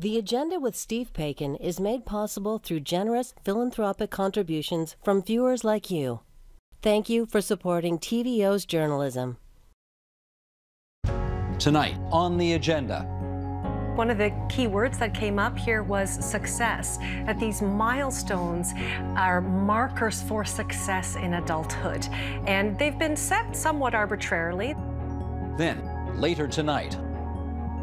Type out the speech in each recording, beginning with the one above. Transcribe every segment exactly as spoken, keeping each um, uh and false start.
The Agenda with Steve Paikin is made possible through generous philanthropic contributions from viewers like you. Thank you for supporting T V O's journalism. Tonight on The Agenda. One of the key words that came up here was success, that these milestones are markers for success in adulthood, and they've been set somewhat arbitrarily. Then, later tonight,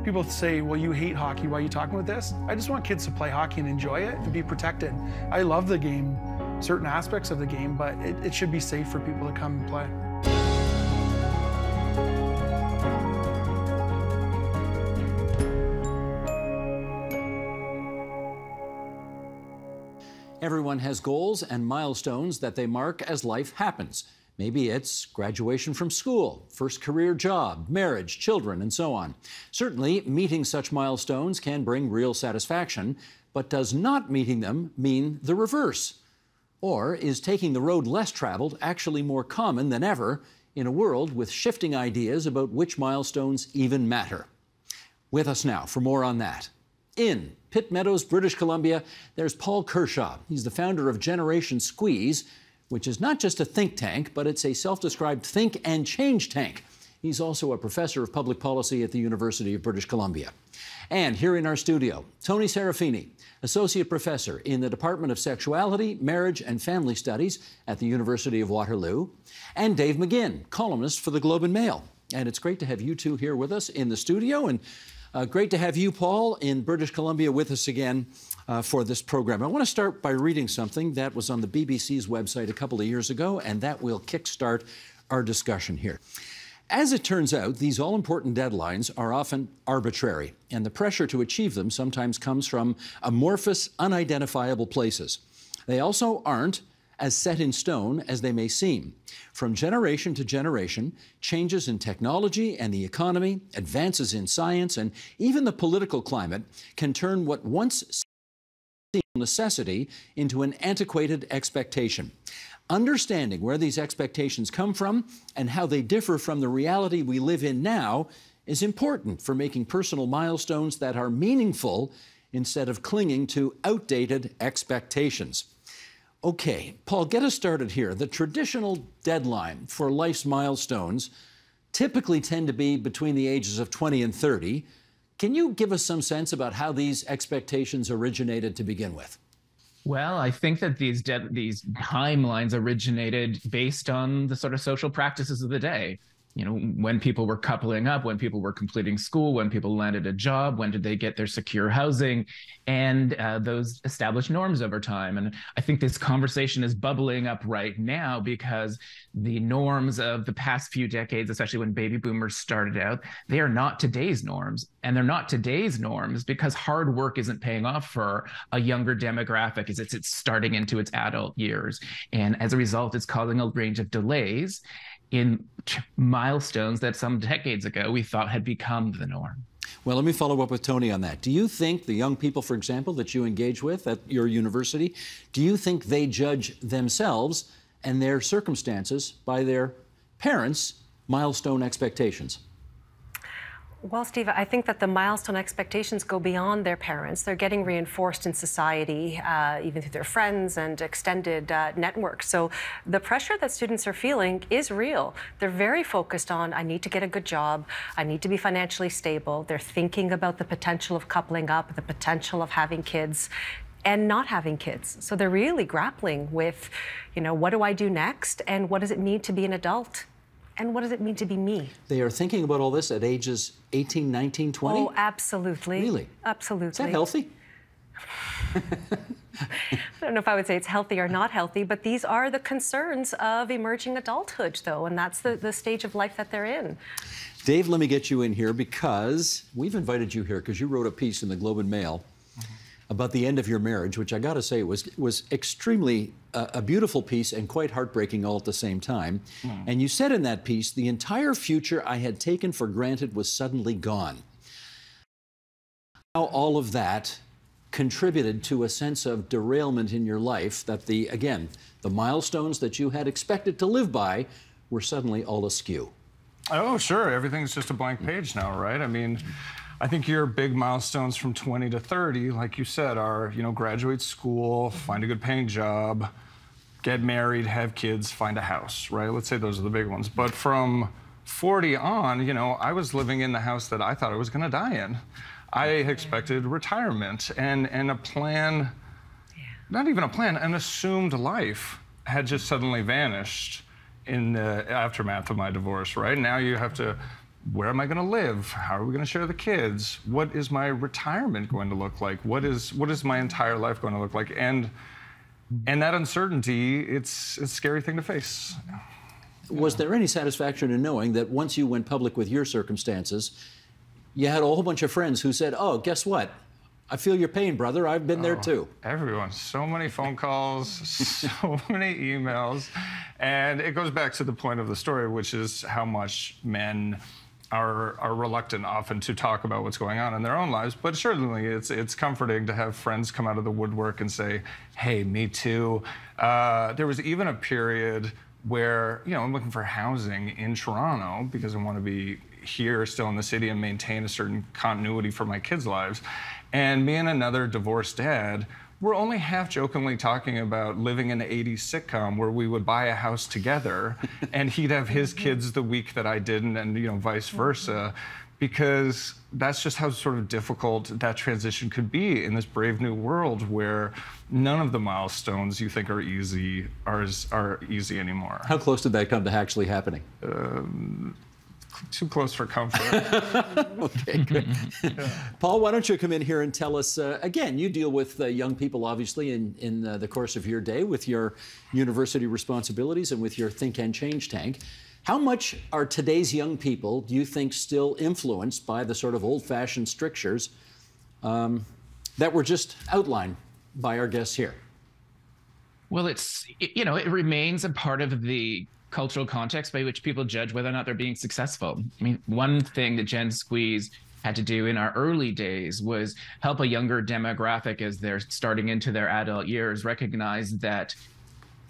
people say, well, you hate hockey, why are you talking about this? I just want kids to play hockey and enjoy it, to be protected. I love the game, certain aspects of the game, but it, it should be safe for people to come and play. Everyone has goals and milestones that they mark as life happens. Maybe it's graduation from school, first career job, marriage, children, and so on. Certainly, meeting such milestones can bring real satisfaction, but does not meeting them mean the reverse? Or is taking the road less traveled actually more common than ever in a world with shifting ideas about which milestones even matter? With us now for more on that. In Pitt Meadows, British Columbia, there's Paul Kershaw. He's the founder of Generation Squeeze, which is not just a think tank, but it's a self-described think and change tank. He's also a professor of public policy at the University of British Columbia. And here in our studio, Tony Serafini, associate professor in the Department of Sexuality, Marriage and Family Studies at the University of Waterloo, and Dave McGinn, columnist for the Globe and Mail. And it's great to have you two here with us in the studio, and uh, great to have you, Paul, in British Columbia with us again. Uh, for this program. I want to start by reading something that was on the B B C's website a couple of years ago, and that will kickstart our discussion here. As it turns out, these all-important deadlines are often arbitrary, and the pressure to achieve them sometimes comes from amorphous, unidentifiable places. They also aren't as set in stone as they may seem. From generation to generation, changes in technology and the economy, advances in science, and even the political climate can turn what once necessity into an antiquated expectation. Understanding where these expectations come from and how they differ from the reality we live in now is important for making personal milestones that are meaningful instead of clinging to outdated expectations. Okay, Paul, get us started here. The traditional deadline for life's milestones typically tend to be between the ages of twenty and thirty. Can you give us some sense about how these expectations originated to begin with? Well, I think that these these timelines originated based on the sort of social practices of the day. You know, when people were coupling up, when people were completing school, when people landed a job, when did they get their secure housing, and uh, those established norms over time. And I think this conversation is bubbling up right now because the norms of the past few decades, especially when baby boomers started out, they are not today's norms. And they're not today's norms because hard work isn't paying off for a younger demographic as it's starting into its adult years. And as a result, it's causing a range of delays in milestones that some decades ago we thought had become the norm. Well, let me follow up with Tony on that. Do you think the young people, for example, that you engage with at your university, do you think they judge themselves and their circumstances by their parents' milestone expectations? Well, Steve, I think that the milestone expectations go beyond their parents. They're getting reinforced in society, uh, even through their friends and extended uh, networks. So the pressure that students are feeling is real. They're very focused on, I need to get a good job. I need to be financially stable. They're thinking about the potential of coupling up, the potential of having kids and not having kids. So they're really grappling with, you know, what do I do next? And what does it mean to be an adult? And what does it mean to be me? They are thinking about all this at ages eighteen, nineteen, twenty? Oh, absolutely. Really? Absolutely. Is that healthy? I don't know if I would say it's healthy or not healthy, but these are the concerns of emerging adulthood, though, and that's the, the stage of life that they're in. Dave, let me get you in here because we've invited you here because you wrote a piece in the Globe and Mail about the end of your marriage, which I got to say was was extremely uh, a beautiful piece and quite heartbreaking all at the same time. Mm. And you said in that piece, the entire future I had taken for granted was suddenly gone. How all of that contributed to a sense of derailment in your life that the, again, the milestones that you had expected to live by were suddenly all askew. Oh, sure. Everything's just a blank page now, right? I mean, I think your big milestones from twenty to thirty, like you said, are, you know, graduate school, find a good paying job, get married, have kids, find a house, right? Let's say those are the big ones. But from forty on, you know, I was living in the house that I thought I was gonna die in. I expected retirement and, and a plan, yeah. not even a plan, an assumed life had just suddenly vanished in the aftermath of my divorce, right? Now you have to, where am I gonna live? How are we gonna share the kids? What is my retirement going to look like? What is what is my entire life going to look like? And and that uncertainty, it's, it's a scary thing to face. Was there any satisfaction in knowing that once you went public with your circumstances, you had a whole bunch of friends who said, oh, guess what? I feel your pain, brother. I've been oh, there too. Everyone, so many phone calls, so many emails. And it goes back to the point of the story, which is how much men are, are reluctant often to talk about what's going on in their own lives. But certainly it's, it's comforting to have friends come out of the woodwork and say, hey, me too. Uh, there was even a period where, you know, I'm looking for housing in Toronto because I want to be here still in the city and maintain a certain continuity for my kids' lives. And me and another divorced dad were only half jokingly talking about living in an eighties sitcom where we would buy a house together and he'd have his kids the week that I didn't, and, you know, vice versa, because that's just how sort of difficult that transition could be in this brave new world where none of the milestones you think are easy are, are easy anymore. How close did that come to actually happening? Um, Too close for comfort. Okay, good. Yeah. Paul, why don't you come in here and tell us, uh, again, you deal with uh, young people, obviously, in, in uh, the course of your day with your university responsibilities and with your Think and Change Tank. How much are today's young people, do you think, still influenced by the sort of old-fashioned strictures um, that were just outlined by our guests here? Well, it's, you know, it remains a part of the cultural context by which people judge whether or not they're being successful. I mean, one thing that Gen Squeeze had to do in our early days was help a younger demographic as they're starting into their adult years recognize that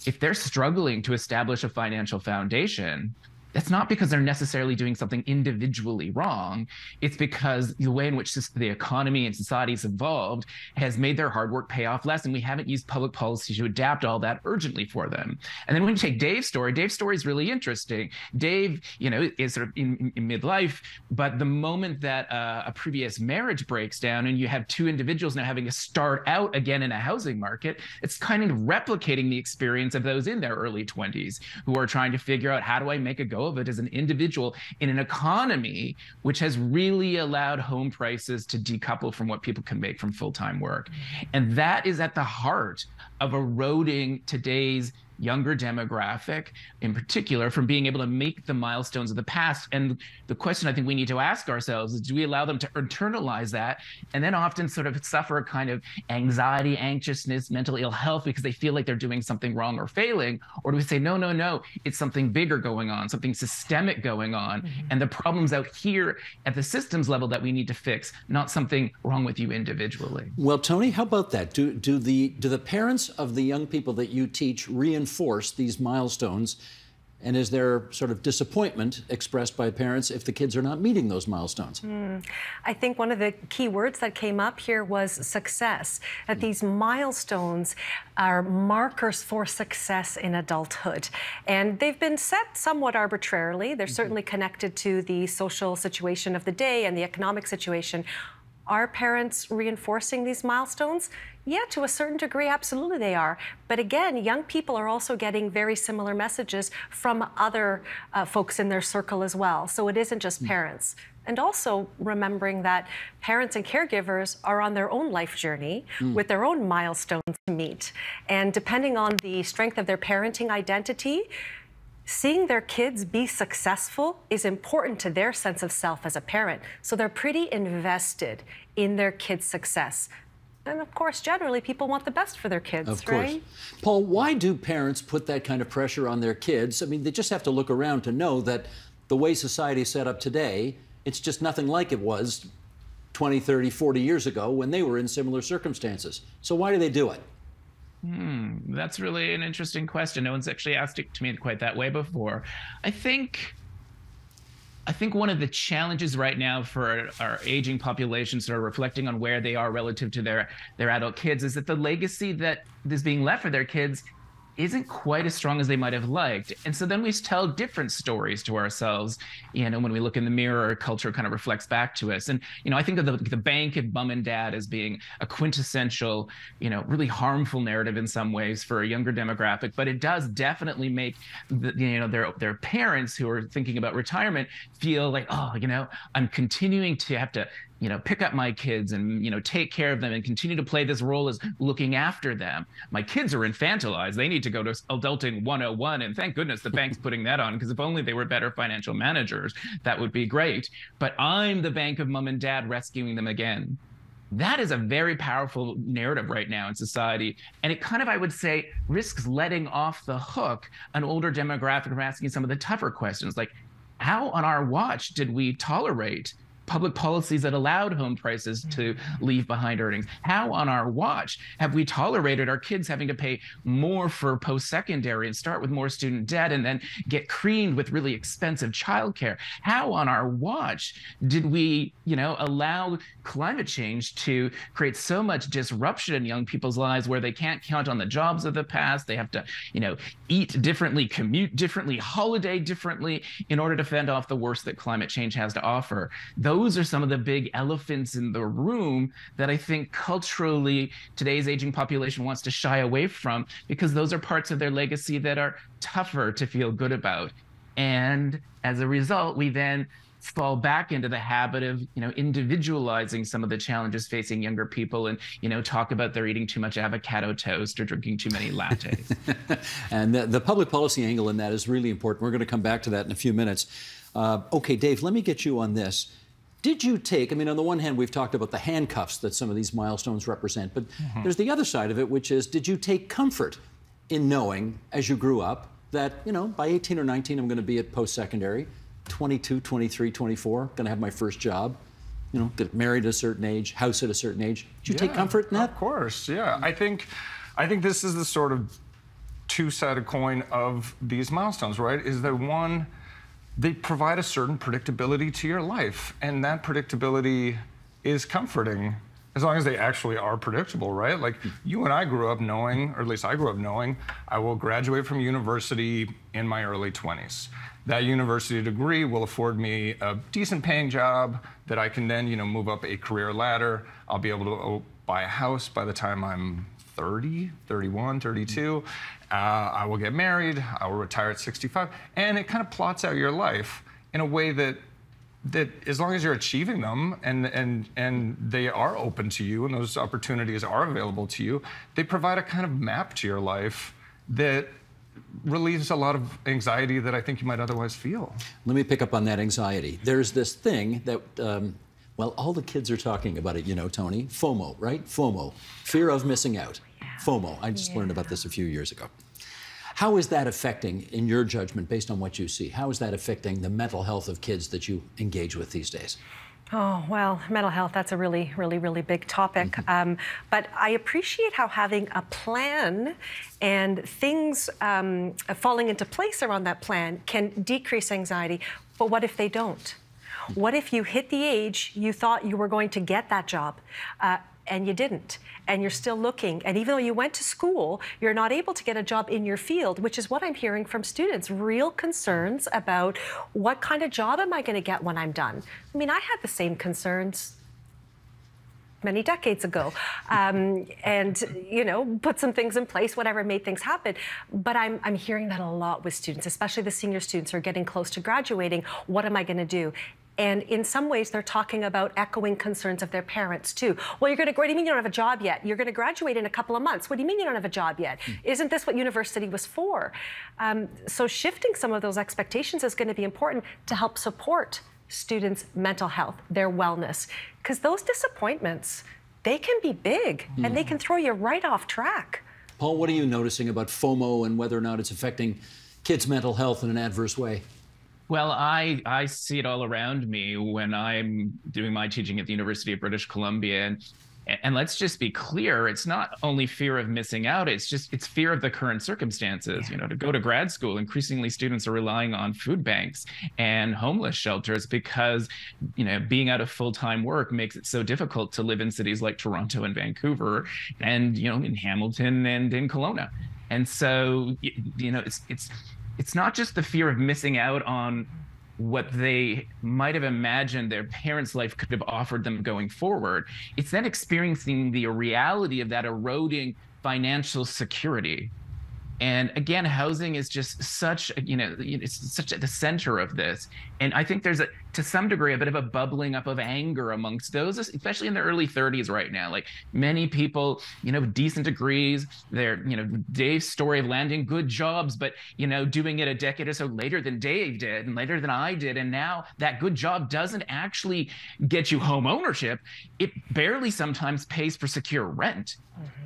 if they're struggling to establish a financial foundation, that's not because they're necessarily doing something individually wrong. It's because the way in which the economy and society's evolved has made their hard work pay off less, and we haven't used public policy to adapt all that urgently for them. And then when you take Dave's story, Dave's story is really interesting. Dave, you know, is sort of in, in midlife, but the moment that uh, a previous marriage breaks down and you have two individuals now having to start out again in a housing market, it's kind of replicating the experience of those in their early twenties who are trying to figure out, how do I make a go of it as an individual in an economy which has really allowed home prices to decouple from what people can make from full-time work. And that is at the heart of eroding today's younger demographic, in particular, from being able to make the milestones of the past. And the question I think we need to ask ourselves is, do we allow them to internalize that and then often sort of suffer a kind of anxiety, anxiousness, mental ill health because they feel like they're doing something wrong or failing? Or do we say, no, no, no, it's something bigger going on, something systemic going on, mm-hmm. and the problems out here at the systems level that we need to fix, not something wrong with you individually? Well, Tony, how about that? Do, do, the, do the parents of the young people that you teach reinforce Enforce these milestones, and is there sort of disappointment expressed by parents if the kids are not meeting those milestones? Mm. I think one of the key words that came up here was success, that mm. these milestones are markers for success in adulthood. And they've been set somewhat arbitrarily. They're mm-hmm. certainly connected to the social situation of the day and the economic situation. Are parents reinforcing these milestones? Yeah, to a certain degree, absolutely they are. But again, young people are also getting very similar messages from other uh, folks in their circle as well. So it isn't just parents. And also remembering that parents and caregivers are on their own life journey mm. with their own milestones to meet. And depending on the strength of their parenting identity, seeing their kids be successful is important to their sense of self as a parent. So they're pretty invested in their kids' success. And of course, generally, people want the best for their kids, of course. Right? Paul, why do parents put that kind of pressure on their kids? I mean, they just have to look around to know that the way society is set up today, it's just nothing like it was twenty, thirty, forty years ago when they were in similar circumstances. So why do they do it? Hmm, that's really an interesting question. No one's actually asked it to me quite that way before. I think I think one of the challenges right now for our, our aging populations that are reflecting on where they are relative to their, their adult kids is that the legacy that is being left for their kids isn't quite as strong as they might have liked. And so then we tell different stories to ourselves, you know, when we look in the mirror, culture kind of reflects back to us. And, you know, I think of the, the bank and mom and dad as being a quintessential, you know, really harmful narrative in some ways for a younger demographic, but it does definitely make, the, you know, their, their parents who are thinking about retirement feel like, oh, you know, I'm continuing to have to, you know, pick up my kids and, you know, take care of them and continue to play this role as looking after them. My kids are infantilized. They need to go to Adulting one oh one. And thank goodness the bank's putting that on, because if only they were better financial managers, that would be great. But I'm the bank of mom and dad rescuing them again. That is a very powerful narrative right now in society. And it kind of, I would say, risks letting off the hook an older demographic from asking some of the tougher questions, like how on our watch did we tolerate public policies that allowed home prices to leave behind earnings? How on our watch have we tolerated our kids having to pay more for post-secondary and start with more student debt and then get creamed with really expensive childcare? How on our watch did we, you know, allow climate change to create so much disruption in young people's lives where they can't count on the jobs of the past? They have to, you know, eat differently, commute differently, holiday differently in order to fend off the worst that climate change has to offer. Those Those are some of the big elephants in the room that I think culturally today's aging population wants to shy away from, because those are parts of their legacy that are tougher to feel good about. And as a result, we then fall back into the habit of, you know, individualizing some of the challenges facing younger people and, you know, talk about they're eating too much avocado toast or drinking too many lattes. And the, the public policy angle in that is really important. We're going to come back to that in a few minutes. Uh, okay, Dave, let me get you on this. Did you take, I mean, on the one hand, we've talked about the handcuffs that some of these milestones represent, but mm-hmm. there's the other side of it, which is, did you take comfort in knowing, as you grew up, that, you know, by eighteen or nineteen, I'm going to be at post-secondary, twenty-two, twenty-three, twenty-four, going to have my first job, you know, get married at a certain age, house at a certain age. Did you yeah, take comfort in that? Of course, yeah. I think, I think this is the sort of two-sided coin of these milestones, right? Is that one, they provide a certain predictability to your life, and that predictability is comforting as long as they actually are predictable, right? Like you and I grew up knowing, or at least I grew up knowing, I will graduate from university in my early twenties. That university degree will afford me a decent paying job that I can then, you know, move up a career ladder. I'll be able to buy a house by the time I'm thirty, thirty-one, thirty-two. Uh, I will get married, I will retire at sixty-five. And it kind of plots out your life in a way that, that as long as you're achieving them and, and, and they are open to you and those opportunities are available to you, they provide a kind of map to your life that relieves a lot of anxiety that I think you might otherwise feel. Let me pick up on that anxiety. There's this thing that, um, well, all the kids are talking about it, you know, Tony. FOMO, right? FOMO. Fear of missing out. FOMO. I just yeah. learned about this a few years ago. How is that affecting, in your judgment, based on what you see, how is that affecting the mental health of kids that you engage with these days? Oh, well, mental health, that's a really, really, really big topic. Mm-hmm. um, but I appreciate how having a plan and things um, falling into place around that plan can decrease anxiety. But what if they don't? What if you hit the age you thought you were going to get that job, uh, and you didn't, and you're still looking, and even though you went to school, you're not able to get a job in your field, which is what I'm hearing from students, real concerns about what kind of job am I going to get when I'm done? I mean, I had the same concerns many decades ago, um, and, you know, put some things in place, whatever made things happen. But I'm, I'm hearing that a lot with students, especially the senior students who are getting close to graduating. What am I going to do? And in some ways, they're talking about echoing concerns of their parents, too. Well, you're going to, what do you mean you don't have a job yet? You're going to graduate in a couple of months. What do you mean you don't have a job yet? Mm. Isn't this what university was for? Um, so shifting some of those expectations is going to be important to help support students' mental health, their wellness, because those disappointments, they can be big, mm. and they can throw you right off track. Paul, what are you noticing about FOMO and whether or not it's affecting kids' mental health in an adverse way? Well, I, I see it all around me when I'm doing my teaching at the University of British Columbia, and And, and let's just be clear, it's not only fear of missing out, it's just, it's fear of the current circumstances. Yeah. You know, to go to grad school, increasingly students are relying on food banks and homeless shelters because, you know, being out of full-time work makes it so difficult to live in cities like Toronto and Vancouver and, you know, in Hamilton and in Kelowna. And so, you know, it's, it's, it's not just the fear of missing out on what they might have imagined their parents' life could have offered them going forward. It's then experiencing the reality of that eroding financial security. And again, housing is just such, you know, it's such at the center of this. And I think there's, a, to some degree, a bit of a bubbling up of anger amongst those, especially in their early thirties right now. Like many people, you know, decent degrees, they're, you know, Dave's story of landing good jobs, but, you know, doing it a decade or so later than Dave did and later than I did. And now that good job doesn't actually get you home ownership. It barely sometimes pays for secure rent.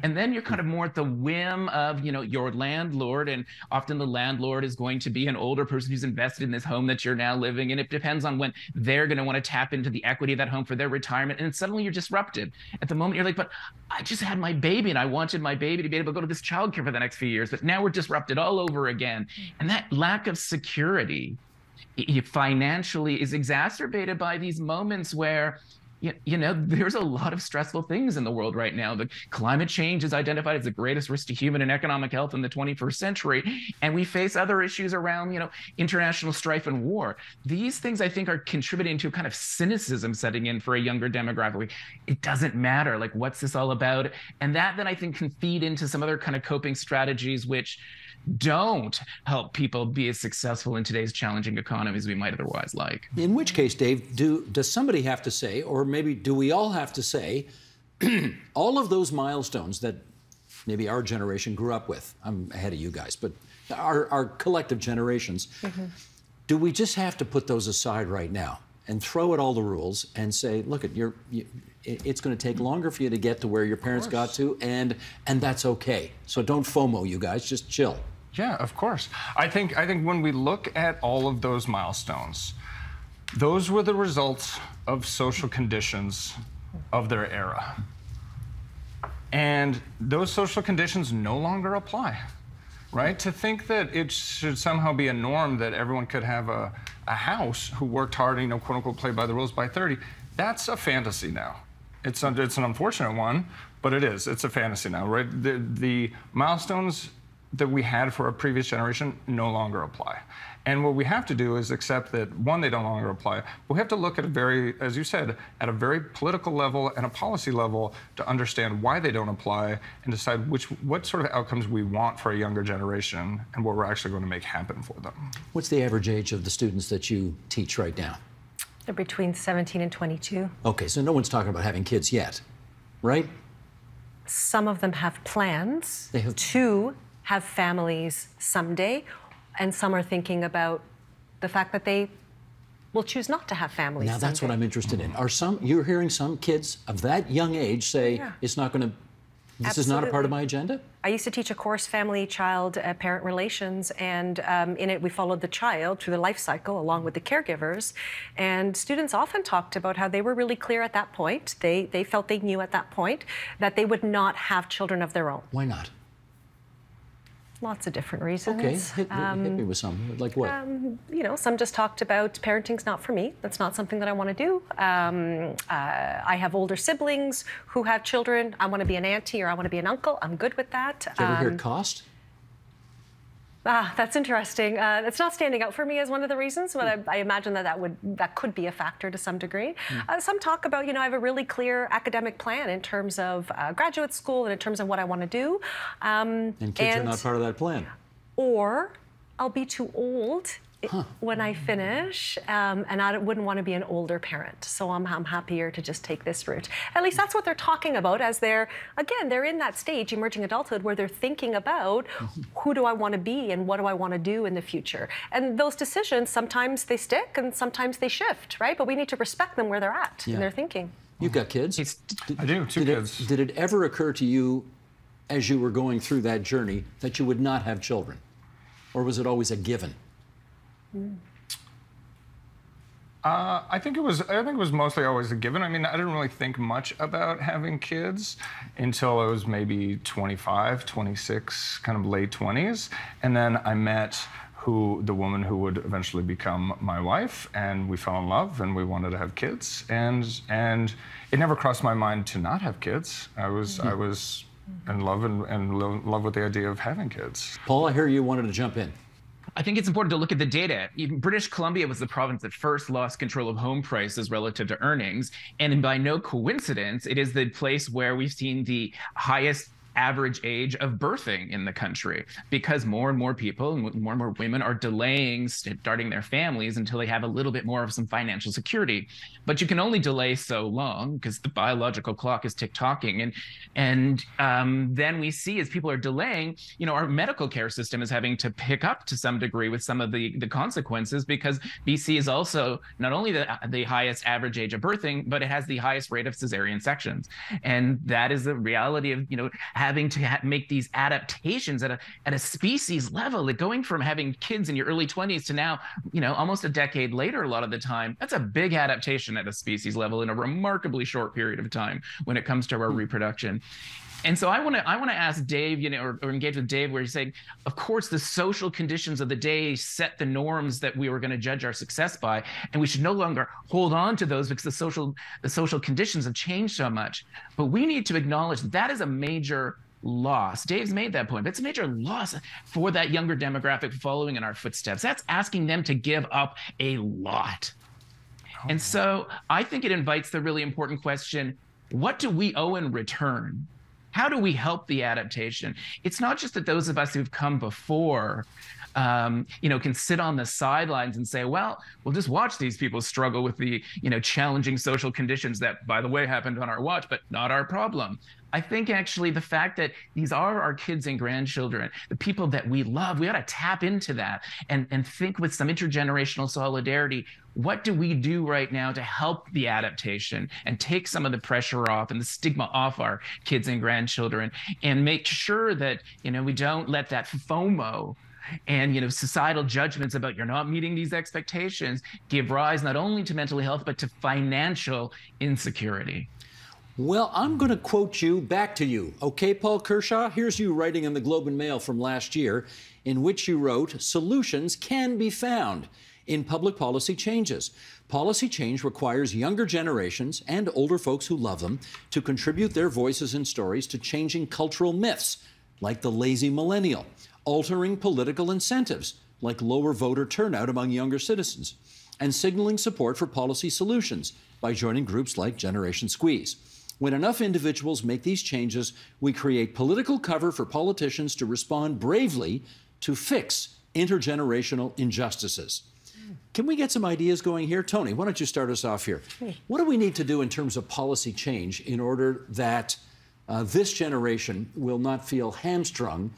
And then you're kind of more at the whim of, you know, your landlord, and often the landlord is going to be an older person who's invested in this home that you're now living in. It depends on when they're going to want to tap into the equity of that home for their retirement. And suddenly you're disrupted. At the moment, you're like, but I just had my baby and I wanted my baby to be able to go to this childcare for the next few years. But now we're disrupted all over again. And that lack of security financially is exacerbated by these moments where, You, you know, there's a lot of stressful things in the world right now. The climate change is identified as the greatest risk to human and economic health in the twenty-first century. And we face other issues around, you know, international strife and war. These things, I think, are contributing to kind of cynicism setting in for a younger demographic. It doesn't matter. Like, what's this all about? And that then I think can feed into some other kind of coping strategies which don't help people be as successful in today's challenging economy as we might otherwise like. In which case, Dave, do, does somebody have to say, or maybe do we all have to say, all of those milestones that maybe our generation grew up with, I'm ahead of you guys, but our, our collective generations, mm-hmm. do we just have to put those aside right now and throw out all the rules and say, look, at your, you, it's going to take longer for you to get to where your parents got to, and and that's okay. So don't FOMO, you guys, just chill. Yeah, of course. I think, I think when we look at all of those milestones, those were the results of social conditions of their era. And those social conditions no longer apply, right? To think that it should somehow be a norm that everyone could have a, a house who worked hard and, you know, quote unquote, played by the rules by thirty, that's a fantasy now. It's, a, it's an unfortunate one, but it is. It's a fantasy now, right? The, the milestones that we had for a previous generation no longer apply. And what we have to do is accept that, one, they don't longer apply, but we have to look at a very, as you said, at a very political level and a policy level to understand why they don't apply and decide which, what sort of outcomes we want for a younger generation and what we're actually going to make happen for them. What's the average age of the students that you teach right now? They're between seventeen and twenty-two. Okay, so no one's talking about having kids yet, right? Some of them have plans they have... to have families someday, and some are thinking about the fact that they will choose not to have families. Now, that's someday. What I'm interested in. Are some, you're hearing some kids of that young age say, yeah. it's not going to, this Absolutely. Is not a part of my agenda? I used to teach a course, Family, Child, uh, Parent Relations, and um, in it we followed the child through the life cycle along with the caregivers. And students often talked about how they were really clear at that point, they, they felt they knew at that point, that they would not have children of their own. Why not? Lots of different reasons. Okay, hit, um, hit me with some. Like what? Um, you know, some just talked about parenting's not for me. That's not something that I want to do. Um, uh, I have older siblings who have children. I want to be an auntie or I want to be an uncle. I'm good with that. Did you um, ever hear cost? Ah, that's interesting. Uh, it's not standing out for me as one of the reasons, but I, I imagine that that would that could be a factor to some degree. Mm. Uh, some talk about, you know, I have a really clear academic plan in terms of uh, graduate school and in terms of what I want to do. Um, and kids and, are not part of that plan. Or I'll be too old huh. when I finish, um, and I wouldn't want to be an older parent, so I'm, I'm happier to just take this route. At least that's what they're talking about as they're, again, they're in that stage, emerging adulthood, where they're thinking about who do I want to be and what do I want to do in the future. And those decisions, sometimes they stick and sometimes they shift, right? But we need to respect them where they're at yeah. in their thinking. You've got kids? It's, did, I do, two did kids. It, did it ever occur to you, as you were going through that journey, that you would not have children? Or was it always a given? Mm. Uh, Uh, I think it was. I think it was mostly always a given. I mean, I didn't really think much about having kids until I was maybe twenty-five, twenty-six, kind of late twenties, and then I met who the woman who would eventually become my wife, and we fell in love, and we wanted to have kids, and and it never crossed my mind to not have kids. I was. Mm-hmm. I was in love and, and lo- love with the idea of having kids. Paul, I hear you wanted to jump in. I think it's important to look at the data. Even British Columbia was the province that first lost control of home prices relative to earnings. And by no coincidence, it is the place where we've seen the highest average age of birthing in the country, because more and more people and more and more women are delaying starting their families until they have a little bit more of some financial security. But you can only delay so long because the biological clock is tick-tocking. And and um, then we see as people are delaying, you know, our medical care system is having to pick up to some degree with some of the, the consequences, because B C is also not only the, the highest average age of birthing, but it has the highest rate of cesarean sections. And that is the reality of, you know, having to ha- make these adaptations at a at a species level, like going from having kids in your early twenties to now, you know, almost a decade later, a lot of the time, that's a big adaptation at a species level in a remarkably short period of time when it comes to our reproduction. And so I want to I want to ask Dave, you know, or, or engage with Dave, where he's saying, of course, the social conditions of the day set the norms that we were going to judge our success by, and we should no longer hold on to those because the social the social conditions have changed so much. But we need to acknowledge that, that is a major loss. Dave's made that point, but it's a major loss for that younger demographic following in our footsteps. That's asking them to give up a lot. Oh. And so I think it invites the really important question: what do we owe in return? How do we help the adaptation? It's not just that those of us who've come before, um, you know, can sit on the sidelines and say, well, we'll just watch these people struggle with the, you know, challenging social conditions that, by the way, happened on our watch, but not our problem. I think actually the fact that these are our kids and grandchildren, the people that we love, we ought to tap into that and, and think with some intergenerational solidarity, what do we do right now to help the adaptation and take some of the pressure off and the stigma off our kids and grandchildren, and make sure that, you know, we don't let that FOMO and, you know, societal judgments about you're not meeting these expectations give rise not only to mental health, but to financial insecurity. Well, I'm going to quote you back to you. Okay, Paul Kershaw, here's you writing in the Globe and Mail from last year, in which you wrote, "Solutions can be found in public policy changes. Policy change requires younger generations and older folks who love them to contribute their voices and stories to changing cultural myths, like the lazy millennial, altering political incentives, like lower voter turnout among younger citizens, and signaling support for policy solutions by joining groups like Generation Squeeze. When enough individuals make these changes, we create political cover for politicians to respond bravely to fix intergenerational injustices." Can we get some ideas going here? Tony, why don't you start us off here? What do we need to do in terms of policy change in order that uh, this generation will not feel hamstrung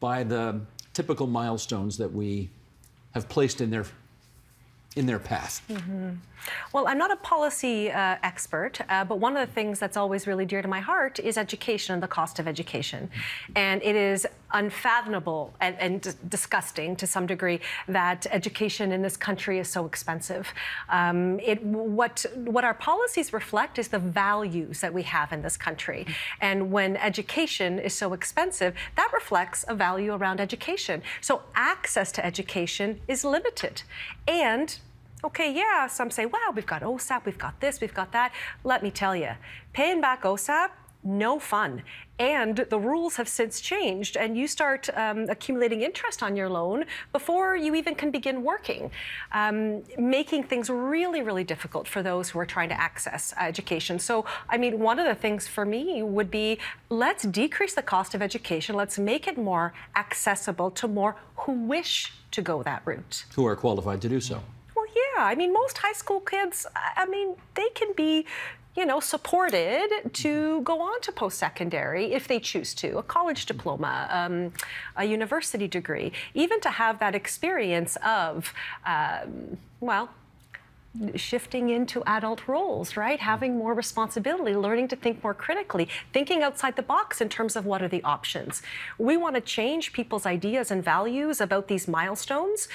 by the typical milestones that we have placed in their in their path? Mm-hmm. Well, I'm not a policy uh, expert, uh, but one of the things that's always really dear to my heart is education and the cost of education. And it is unfathomable and, and d- disgusting to some degree that education in this country is so expensive. Um, it, what, what our policies reflect is the values that we have in this country. And when education is so expensive, that reflects a value around education. So access to education is limited. And okay, yeah, some say, wow, we've got O S A P, we've got this, we've got that. Let me tell you, paying back O S A P, no fun. And the rules have since changed, and you start um, accumulating interest on your loan before you even can begin working, um, making things really, really difficult for those who are trying to access education. So, I mean, one of the things for me would be, let's decrease the cost of education. Let's make it more accessible to more who wish to go that route. Who are qualified to do so. Yeah, I mean, most high school kids, I mean, they can be, you know, supported to go on to post-secondary if they choose to, a college diploma, um, a university degree, even to have that experience of, um, well, shifting into adult roles, right? Having more responsibility, learning to think more critically, thinking outside the box in terms of what are the options. We want to change people's ideas and values about these milestones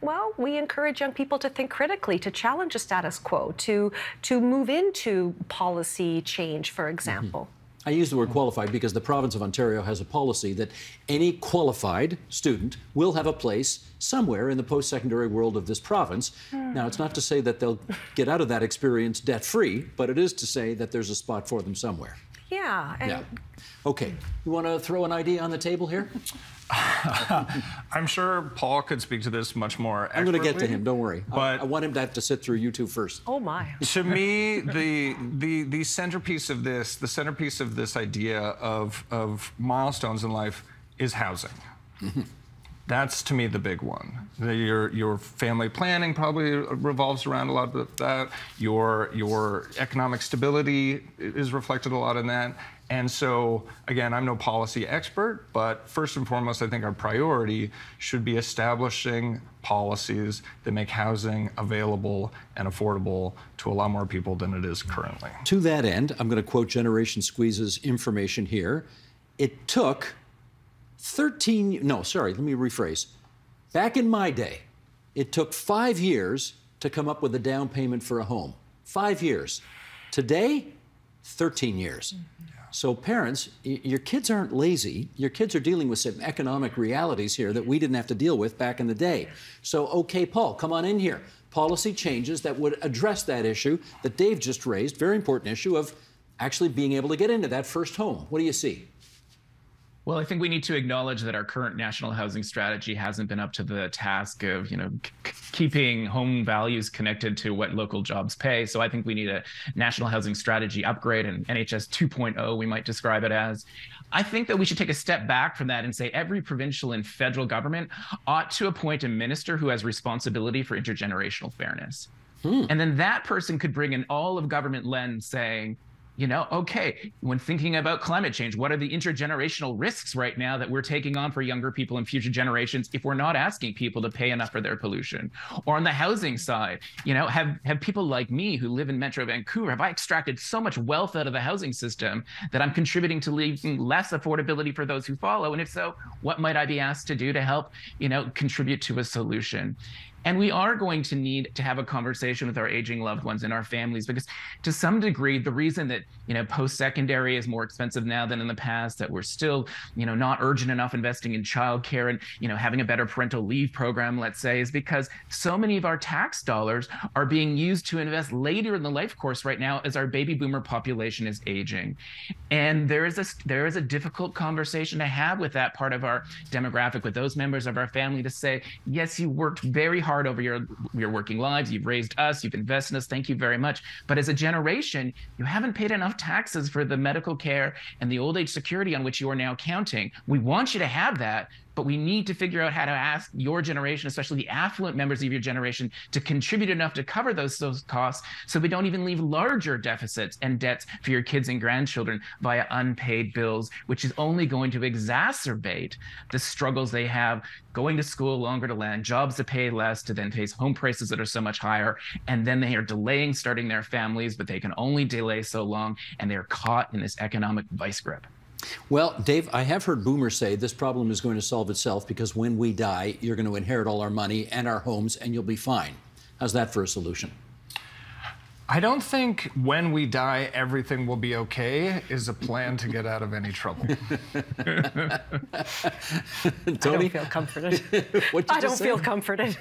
well, we encourage young people to think critically, to challenge a status quo, to, to move into policy change, for example. Mm-hmm. I use the word qualified because the province of Ontario has a policy that any qualified student will have a place somewhere in the post-secondary world of this province. Mm. Now, it's not to say that they'll get out of that experience debt-free, but it is to say that there's a spot for them somewhere. Yeah. And... yeah. Okay. You want to throw an idea on the table here? I'm sure Paul could speak to this much more expertly. I'm going to get to him, don't worry. But I, I want him to have to sit through you two first. Oh, my. To me, the, the, the centerpiece of this, the centerpiece of this idea of, of milestones in life is housing. Mm-hmm. That's, to me, the big one. Your, your family planning probably revolves around a lot of that. Your, your economic stability is reflected a lot in that. And so, again, I'm no policy expert, but first and foremost, I think our priority should be establishing policies that make housing available and affordable to a lot more people than it is currently. To that end, I'm going to quote Generation Squeeze's information here. It took thirteen, no, sorry, let me rephrase. Back in my day, it took five years to come up with a down payment for a home. Five years. Today, thirteen years. Mm-hmm. So parents, your kids aren't lazy. Your kids are dealing with some economic realities here that we didn't have to deal with back in the day. So, okay, Paul, come on in here. Policy changes that would address that issue that Dave just raised, very important issue of actually being able to get into that first home. What do you see? Well, I think we need to acknowledge that our current national housing strategy hasn't been up to the task of, you know, keeping home values connected to what local jobs pay. So I think we need a national housing strategy upgrade, and N H S two point oh, we might describe it as. I think that we should take a step back from that and say every provincial and federal government ought to appoint a minister who has responsibility for intergenerational fairness. Hmm. And then that person could bring an all of government lens saying, you know, okay, when thinking about climate change, what are the intergenerational risks right now that we're taking on for younger people and future generations if we're not asking people to pay enough for their pollution? Or on the housing side, you know, have, have people like me who live in Metro Vancouver, have I extracted so much wealth out of the housing system that I'm contributing to leaving less affordability for those who follow? And if so, what might I be asked to do to help, you know, contribute to a solution? And we are going to need to have a conversation with our aging loved ones and our families, because to some degree, the reason that, you know, post-secondary is more expensive now than in the past, that we're still, you know, not urgent enough investing in childcare and, you know, having a better parental leave program, let's say, is because so many of our tax dollars are being used to invest later in the life course right now as our baby boomer population is aging. And there is a, there is a difficult conversation to have with that part of our demographic, with those members of our family, to say, yes, you worked very hard hard over your your working lives, you've raised us, you've invested in us, thank you very much, but as a generation you haven't paid enough taxes for the medical care and the old age security on which you are now counting. We want you to have that, but we need to figure out how to ask your generation, especially the affluent members of your generation, to contribute enough to cover those, those costs so we don't even leave larger deficits and debts for your kids and grandchildren via unpaid bills, which is only going to exacerbate the struggles they have going to school longer to land, jobs that pay less, to then face home prices that are so much higher. And then they are delaying starting their families, but they can only delay so long, and they're caught in this economic vice grip. Well, Dave, I have heard boomers say this problem is going to solve itself because when we die, you're going to inherit all our money and our homes and you'll be fine. How's that for a solution? I don't think when we die, everything will be okay is a plan to get out of any trouble. Tony? I don't feel comforted. I don't say? feel comforted.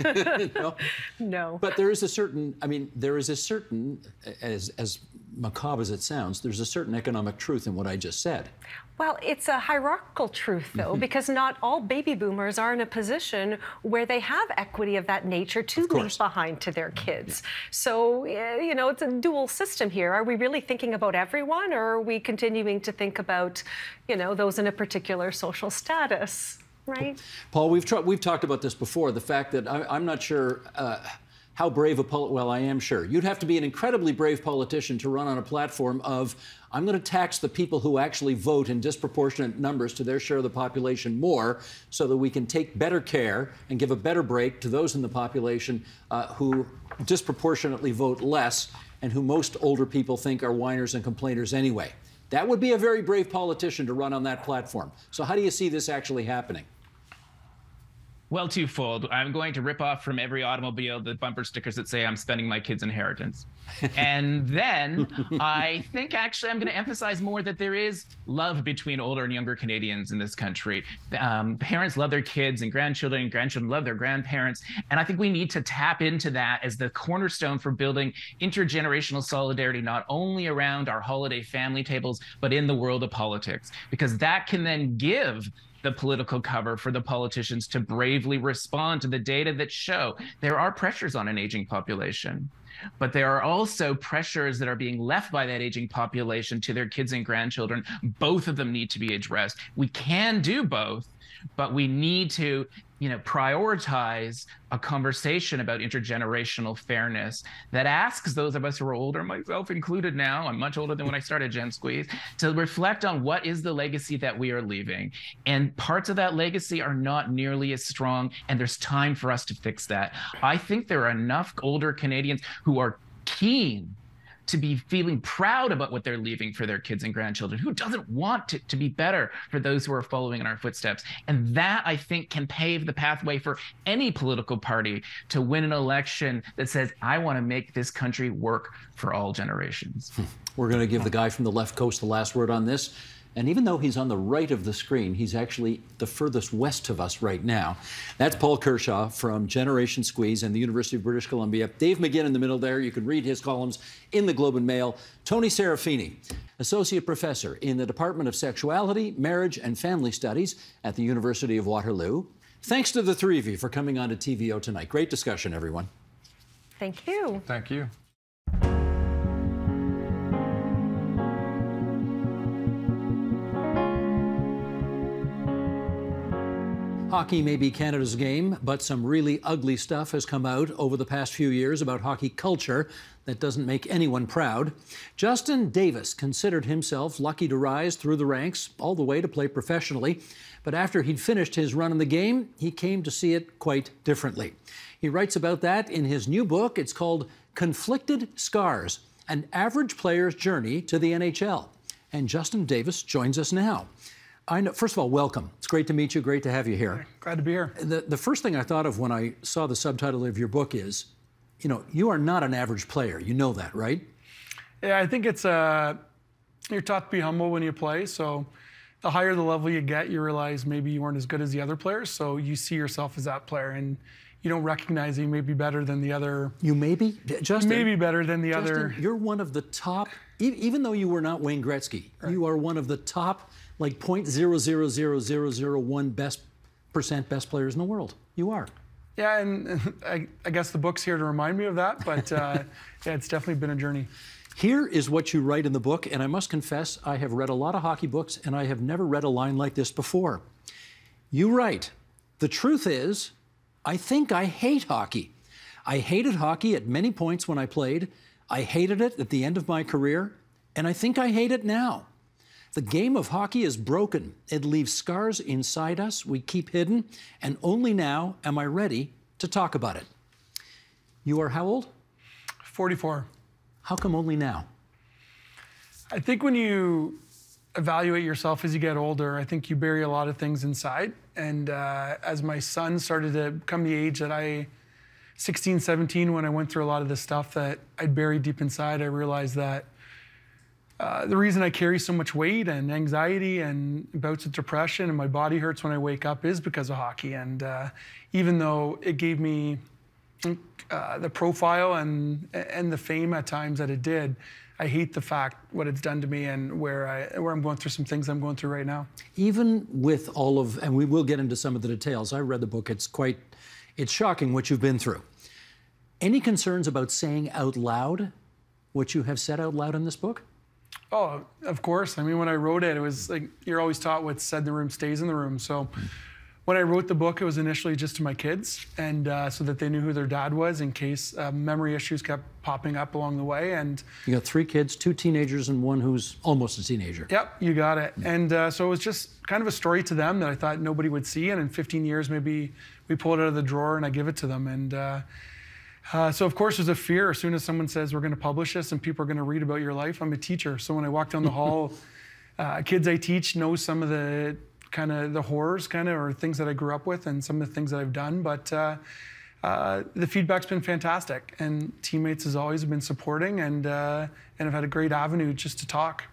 No. No. But there is a certain, I mean, there is a certain, as, as macabre as it sounds, there's a certain economic truth in what I just said. Well, it's a hierarchical truth, though, because not all baby boomers are in a position where they have equity of that nature to leave behind to their kids. So, you know, it's a dual system here. Are we really thinking about everyone, or are we continuing to think about, you know, those in a particular social status, right? Paul, we've, we've talked about this before, the fact that I I'm not sure... Uh, How brave a pol- well, I am sure. You'd have to be an incredibly brave politician to run on a platform of, I'm going to tax the people who actually vote in disproportionate numbers to their share of the population more so that we can take better care and give a better break to those in the population uh, who disproportionately vote less and who most older people think are whiners and complainers anyway. That would be a very brave politician to run on that platform. So how do you see this actually happening? Well, twofold. I'm going to rip off from every automobile the bumper stickers that say I'm spending my kids' inheritance. And then I think actually I'm going to emphasize more that there is love between older and younger Canadians in this country. Um, parents love their kids and grandchildren, and grandchildren love their grandparents. And I think we need to tap into that as the cornerstone for building intergenerational solidarity, not only around our holiday family tables, but in the world of politics, because that can then give the political cover for the politicians to bravely respond to the data that show there are pressures on an aging population, but there are also pressures that are being left by that aging population to their kids and grandchildren. Both of them need to be addressed. We can do both, but we need to, you know, prioritize a conversation about intergenerational fairness that asks those of us who are older, myself included now, I'm much older than when I started Gen Squeeze, to reflect on what is the legacy that we are leaving. And parts of that legacy are not nearly as strong, and there's time for us to fix that. I think there are enough older Canadians who are keen to be feeling proud about what they're leaving for their kids and grandchildren. Who doesn't want to, to be better for those who are following in our footsteps? And that, I think, can pave the pathway for any political party to win an election that says, I want to make this country work for all generations. We're going to give the guy from the left coast the last word on this. And even though he's on the right of the screen, he's actually the furthest west of us right now. That's Paul Kershaw from Generation Squeeze and the University of British Columbia. Dave McGinn in the middle there. You can read his columns in the Globe and Mail. Tony Serafini, associate professor in the Department of Sexuality, Marriage and Family Studies at the University of Waterloo. Thanks to the three of you for coming on to T V O tonight. Great discussion, everyone. Thank you. Thank you. Hockey may be Canada's game, but some really ugly stuff has come out over the past few years about hockey culture that doesn't make anyone proud. Justin Davis considered himself lucky to rise through the ranks all the way to play professionally, but after he'd finished his run in the game, he came to see it quite differently. He writes about that in his new book. It's called Conflicted Scars: An Average Player's Journey to the N H L. And Justin Davis joins us now. I know, first of all, welcome. It's great to meet you. Great to have you here. Glad to be here. The, the first thing I thought of when I saw the subtitle of your book is, you know, you are not an average player. You know that, right? Yeah, I think it's, uh, you're taught to be humble when you play. So the higher the level you get, you realize maybe you weren't as good as the other players. So you see yourself as that player and you don't recognize you may be better than the other. You may be? Justin, you may be better than the Justin, other. You're one of the top, even though you were not Wayne Gretzky, right. You are one of the top like zero point zero zero zero zero zero one best percent best players in the world. You are. Yeah, and I, I guess the book's here to remind me of that, but uh, yeah, it's definitely been a journey. Here is what you write in the book, and I must confess, I have read a lot of hockey books, and I have never read a line like this before. You write, the truth is, I think I hate hockey. I hated hockey at many points when I played. I hated it at the end of my career, and I think I hate it now. The game of hockey is broken. It leaves scars inside us we keep hidden, and only now am I ready to talk about it. You are how old? forty-four. How come only now? I think when you evaluate yourself as you get older, I think you bury a lot of things inside. And uh, as my son started to become the age that I, sixteen, seventeen, when I went through a lot of this stuff that I'd buried deep inside, I realized that Uh, the reason I carry so much weight and anxiety and bouts of depression and my body hurts when I wake up is because of hockey. And uh, even though it gave me uh, the profile and, and the fame at times that it did, I hate the fact what it's done to me and where, I, where I'm going through some things I'm going through right now. Even with all of, and we will get into some of the details. I read the book. It's quite, it's shocking what you've been through. Any concerns about saying out loud what you have said out loud in this book? Oh, of course. I mean, when I wrote it, it was like, you're always taught what's said in the room stays in the room. So when I wrote the book, it was initially just to my kids, and uh, so that they knew who their dad was in case uh, memory issues kept popping up along the way. And you got three kids, two teenagers, and one who's almost a teenager. Yep, you got it. And uh, so it was just kind of a story to them that I thought nobody would see, and in fifteen years, maybe we pull it out of the drawer and I give it to them. And uh, Uh, so, of course, there's a fear. As soon as someone says, we're going to publish this and people are going to read about your life, I'm a teacher. So when I walk down the hall, uh, kids I teach know some of the kind of the horrors kind of or things that I grew up with and some of the things that I've done. But uh, uh, the feedback's been fantastic, and teammates has always been supporting, and, uh, and I've had a great avenue just to talk.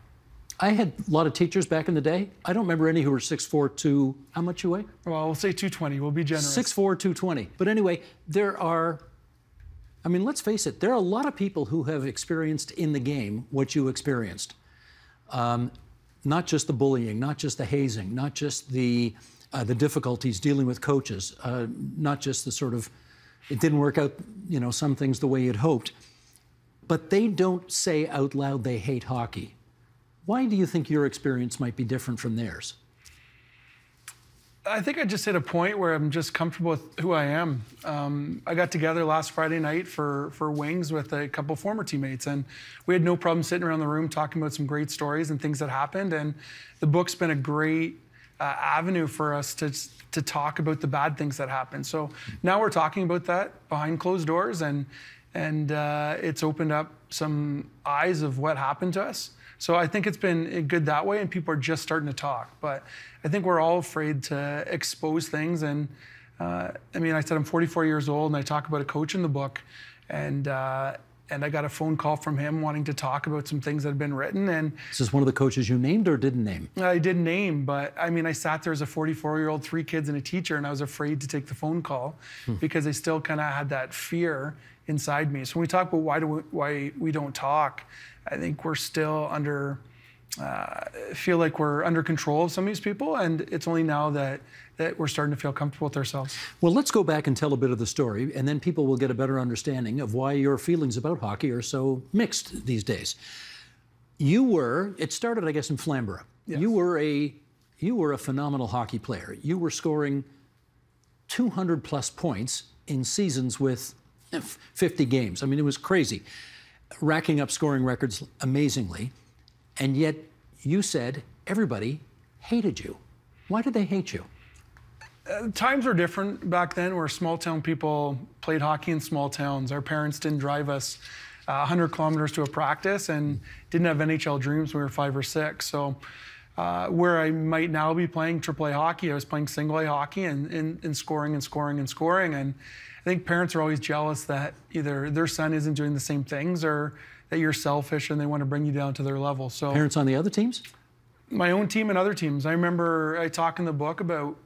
I had a lot of teachers back in the day. I don't remember any who were six four, two. How much you weigh? Well, we'll say two twenty. We'll be generous. six four, two twenty. But anyway, there are, I mean, let's face it, there are a lot of people who have experienced in the game what you experienced. Um, not just the bullying, not just the hazing, not just the, uh, the difficulties dealing with coaches, uh, not just the sort of, it didn't work out, you know, some things the way you'd hoped. But they don't say out loud they hate hockey. Why do you think your experience might be different from theirs? I think I just hit a point where I'm just comfortable with who I am. Um, I got together last Friday night for, for Wings with a couple former teammates, and we had no problem sitting around the room talking about some great stories and things that happened. And the book's been a great uh, avenue for us to, to talk about the bad things that happened. So now we're talking about that behind closed doors, and, and uh, it's opened up some eyes of what happened to us. So I think it's been good that way, and people are just starting to talk. But I think we're all afraid to expose things. And uh, I mean, I said I'm forty-four years old, and I talk about a coach in the book, and uh, and I got a phone call from him wanting to talk about some things that had been written. And is this one of the coaches you named or didn't name? I didn't name, but I mean, I sat there as a forty-four-year-old, three kids and a teacher, and I was afraid to take the phone call hmm. because I still kind of had that fear inside me. So when we talk about why do we, why we don't talk, I think we're still under, uh, feel like we're under control of some of these people, and it's only now that, that we're starting to feel comfortable with ourselves. Well, let's go back and tell a bit of the story, and then people will get a better understanding of why your feelings about hockey are so mixed these days. You were, it started, I guess, in Flamborough. Yes. You were a, you were a phenomenal hockey player. You were scoring two hundred plus points in seasons with fifty games. I mean, it was crazy. Racking up scoring records amazingly, and yet you said everybody hated you. Why did they hate you? Uh, times were different back then, where small town people played hockey in small towns. Our parents didn't drive us uh, one hundred kilometers to a practice, and didn't have N H L dreams when we were five or six. So uh, where I might now be playing triple A hockey, I was playing single A hockey and, and, and scoring and scoring and scoring. And I think parents are always jealous that either their son isn't doing the same things or that you're selfish and they want to bring you down to their level. So parents on the other teams? My own team and other teams. I remember I talk in the book about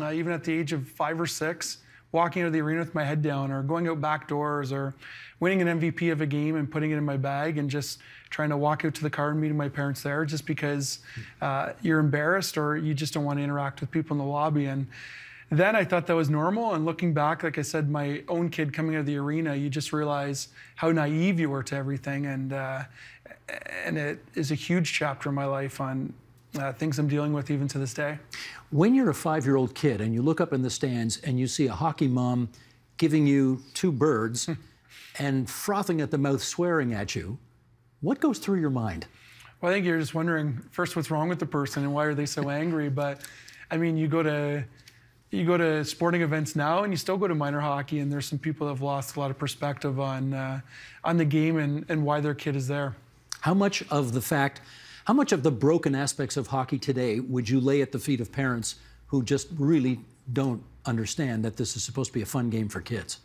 uh, even at the age of five or six, walking out of the arena with my head down, or going out back doors, or winning an M V P of a game and putting it in my bag and just trying to walk out to the car and meeting my parents there just because uh, you're embarrassed or you just don't want to interact with people in the lobby. And then I thought that was normal, and looking back, like I said, my own kid coming out of the arena, you just realize how naive you were to everything, and uh, and it is a huge chapter in my life on uh, things I'm dealing with even to this day. When you're a five-year-old kid and you look up in the stands and you see a hockey mom giving you two birds and frothing at the mouth, swearing at you, what goes through your mind? Well, I think you're just wondering, first, what's wrong with the person and why are they so angry? But, I mean, you go to... You go to sporting events now, and you still go to minor hockey, and there's some people that have lost a lot of perspective on uh, on the game and, and why their kid is there. How much of the fact, how much of the broken aspects of hockey today would you lay at the feet of parents who just really don't understand that this is supposed to be a fun game for kids?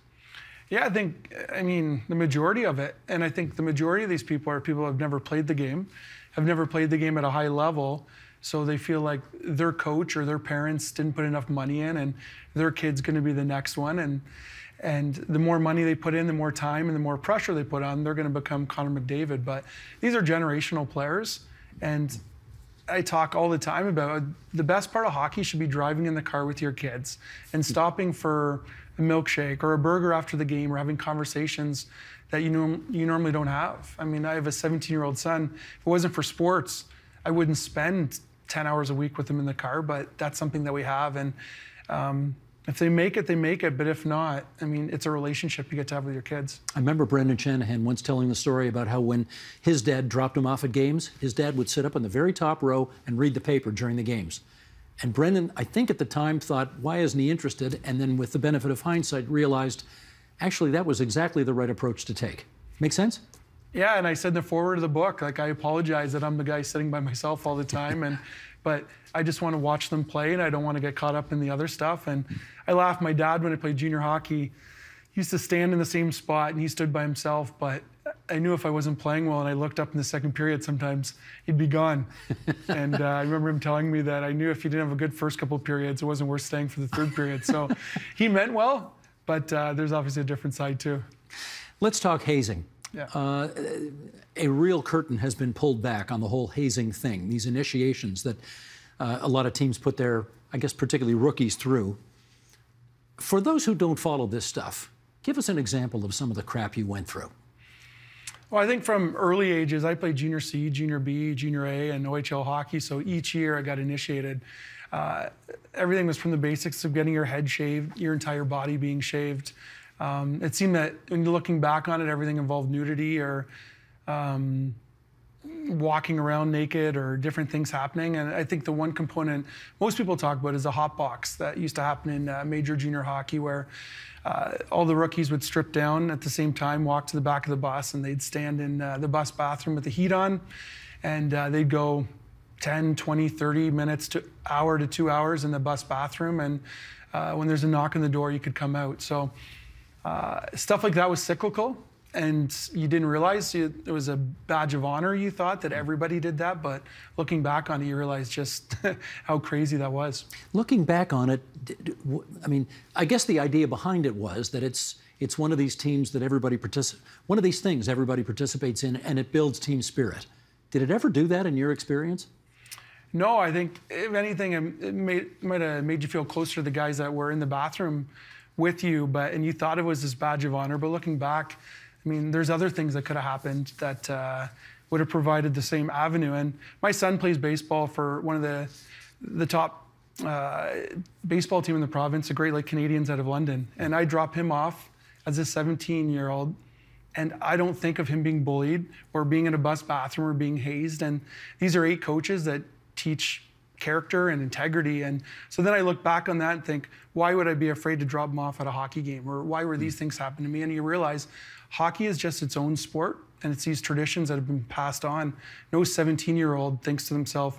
Yeah, I think, I mean, the majority of it, and I think the majority of these people are people who have never played the game, have never played the game at a high level. So they feel like their coach or their parents didn't put enough money in, and their kid's going to be the next one. And and the more money they put in, the more time and the more pressure they put on, they're going to become Connor McDavid. But these are generational players, and I talk all the time about the best part of hockey should be driving in the car with your kids and stopping for a milkshake or a burger after the game, or having conversations that you know you normally don't have. I mean, I have a seventeen-year-old son. If it wasn't for sports, I wouldn't spend ten hours a week with them in the car, but that's something that we have. And um, if they make it, they make it. But if not, I mean, it's a relationship you get to have with your kids. I remember Brendan Shanahan once telling the story about how when his dad dropped him off at games, his dad would sit up in the very top row and read the paper during the games. And Brendan, I think at the time, thought, why isn't he interested? And then with the benefit of hindsight, realized, actually, that was exactly the right approach to take. Make sense? Yeah, and I said in the foreword of the book, like, I apologize that I'm the guy sitting by myself all the time and but I just want to watch them play, and I don't want to get caught up in the other stuff. And I laugh, my dad, when I played junior hockey, he used to stand in the same spot, and he stood by himself, but I knew if I wasn't playing well and I looked up in the second period, sometimes he'd be gone. And uh, I remember him telling me that I knew if he didn't have a good first couple periods, it wasn't worth staying for the third period. So he meant well, but uh, there's obviously a different side too. Let's talk hazing. Yeah. Uh, a real curtain has been pulled back on the whole hazing thing, these initiations that uh, a lot of teams put their, I guess, particularly rookies through. For those who don't follow this stuff, give us an example of some of the crap you went through. Well, I think from early ages, I played Junior C, Junior B, Junior A, and O H L hockey, so each year I got initiated. Uh, everything was from the basics of getting your head shaved, your entire body being shaved. Um, it seemed that, when you're looking back on it, everything involved nudity or um, walking around naked or different things happening. And I think the one component most people talk about is the hot box that used to happen in uh, major junior hockey, where uh, all the rookies would strip down at the same time, walk to the back of the bus, and they'd stand in uh, the bus bathroom with the heat on, and uh, they'd go ten, twenty, thirty minutes to hour to two hours in the bus bathroom. And uh, when there's a knock on the door, you could come out. So uh, stuff like that was cyclical. And you didn't realize it was a badge of honor. You thought that everybody did that, but looking back on it, you realize just how crazy that was. Looking back on it, I mean, I guess the idea behind it was that it's it's one of these teams that everybody particip one of these things everybody participates in, and it builds team spirit. Did it ever do that in your experience? No, I think if anything, it made, might have made you feel closer to the guys that were in the bathroom with you, but and you thought it was this badge of honor. But looking back, I mean, there's other things that could have happened that uh, would have provided the same avenue. And my son plays baseball for one of the the top uh, baseball team in the province, the Great Lakes Canadians out of London. And I drop him off as a seventeen-year-old, and I don't think of him being bullied or being in a bus bathroom or being hazed. And these are eight coaches that teach character and integrity. And so then I look back on that and think, why would I be afraid to drop them off at a hockey game? Or why were these things happening to me? And you realize hockey is just its own sport, and it's these traditions that have been passed on. No seventeen-year-old thinks to themselves,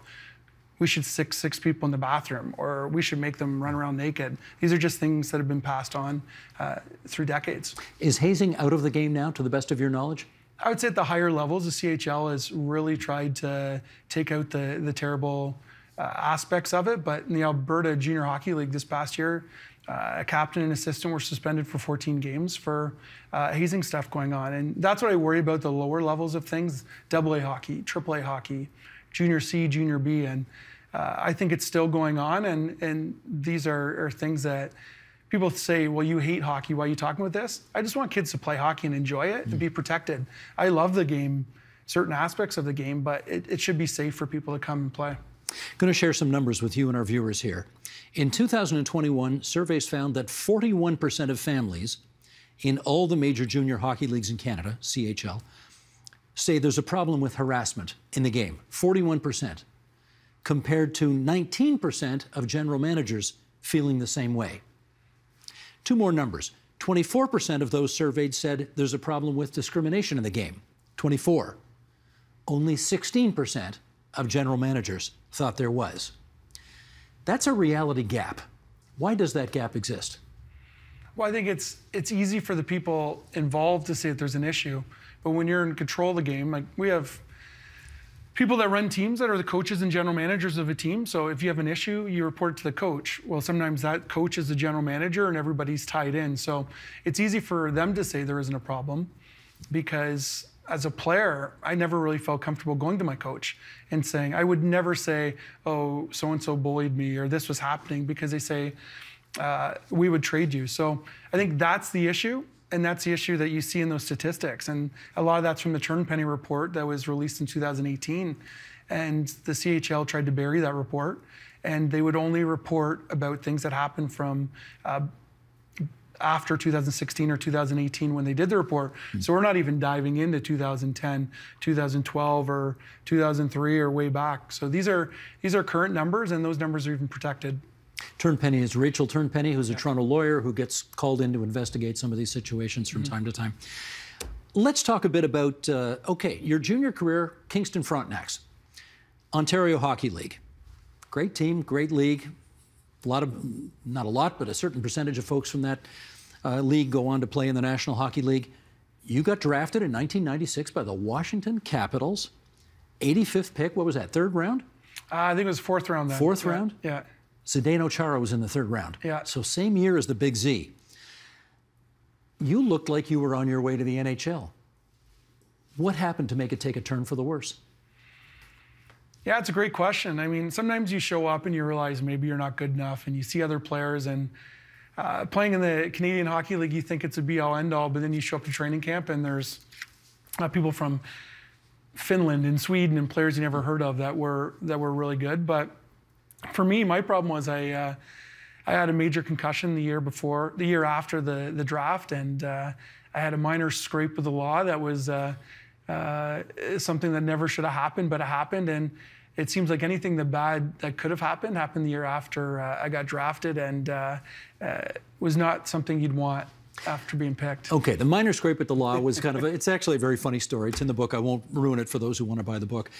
we should stick six people in the bathroom, or we should make them run around naked. These are just things that have been passed on uh, through decades. Is hazing out of the game now, to the best of your knowledge? I would say at the higher levels, the C H L has really tried to take out the, the terrible Uh, aspects of it, but in the Alberta Junior Hockey League this past year, uh, a captain and assistant were suspended for fourteen games for uh, hazing stuff going on. And that's what I worry about, the lower levels of things, double A hockey, triple A hockey, Junior C, Junior B, and uh, I think it's still going on, and, and these are, are things that people say, well, you hate hockey, why are you talking about this? I just want kids to play hockey and enjoy it mm. and be protected. I love the game, certain aspects of the game, but it, it should be safe for people to come and play. I'm going to share some numbers with you and our viewers here. In two thousand twenty-one, surveys found that forty-one percent of families in all the major junior hockey leagues in Canada, C H L, say there's a problem with harassment in the game, forty-one percent, compared to nineteen percent of general managers feeling the same way. Two more numbers. twenty-four percent of those surveyed said there's a problem with discrimination in the game, twenty-four. Only sixteen percent of general managers thought there was. That's a reality gap. Why does that gap exist? Well, I think it's it's easy for the people involved to say that there's an issue, but when you're in control of the game, like we have people that run teams that are the coaches and general managers of a team, so if you have an issue, you report it to the coach. Well, sometimes that coach is the general manager and everybody's tied in, so it's easy for them to say there isn't a problem, because as a player, I never really felt comfortable going to my coach and saying, I would never say, oh, so-and-so bullied me or this was happening, because they say, uh, we would trade you. So I think that's the issue, and that's the issue that you see in those statistics. And a lot of that's from the Turnpenny report that was released in two thousand eighteen. And the C H L tried to bury that report, and they would only report about things that happened from uh, after two thousand sixteen or two thousand eighteen when they did the report. Mm-hmm. So we're not even diving into two thousand ten, two thousand twelve, or two thousand three, or way back. So these are these are current numbers, and those numbers are even protected. Turnpenny is Rachel Turnpenny, who's yeah. a Toronto lawyer who gets called in to investigate some of these situations from mm-hmm. time to time. Let's talk a bit about, uh, okay, your junior career, Kingston Frontenacs, Ontario Hockey League, great team, great league. A lot of, not a lot, but a certain percentage of folks from that uh, league go on to play in the National Hockey League. You got drafted in nineteen ninety-six by the Washington Capitals, eighty-fifth pick. What was that, third round? Uh, I think it was fourth round then. Fourth yeah. round? Yeah. Zdeno Chara was in the third round. Yeah. So same year as the Big Z. You looked like you were on your way to the N H L. What happened to make it take a turn for the worse? Yeah, it's a great question. I mean, sometimes you show up and you realize maybe you're not good enough, and you see other players, and uh, playing in the Canadian Hockey League, you think it's a be-all, end-all, but then you show up to training camp and there's uh, people from Finland and Sweden and players you never heard of that were that were really good. But for me, my problem was I uh, I had a major concussion the year before, the year after the the draft, and uh, I had a minor scrape with the law that was uh, uh, something that never should have happened, but it happened. And it seems like anything the bad that could have happened happened the year after uh, I got drafted, and uh, uh, was not something you'd want after being picked. Okay, the minor scrape at the law was kind of, a, it's actually a very funny story. It's in the book. I won't ruin it for those who want to buy the book.